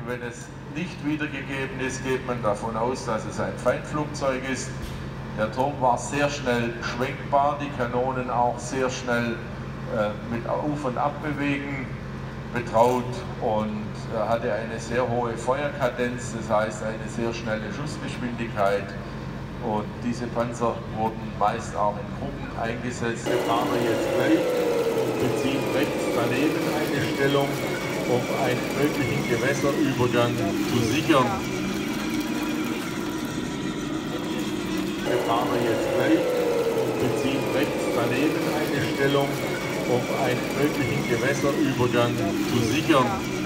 denken, wenn es nicht wiedergegeben ist, geht man davon aus, dass es ein Feindflugzeug ist. Der Turm war sehr schnell schwenkbar, die Kanonen auch sehr schnell mit Auf- und Abbewegen betraut und hatte eine sehr hohe Feuerkadenz, das heißt eine sehr schnelle Schussgeschwindigkeit. Und diese Panzer wurden meist auch in Gruppen eingesetzt. Wir fahren jetzt gleich und ziehen rechts daneben eine Stellung, um einen möglichen Gewässerübergang zu sichern. Wir fahren jetzt gleich und ziehen rechts daneben eine Stellung, um einen möglichen Gewässerübergang zu sichern.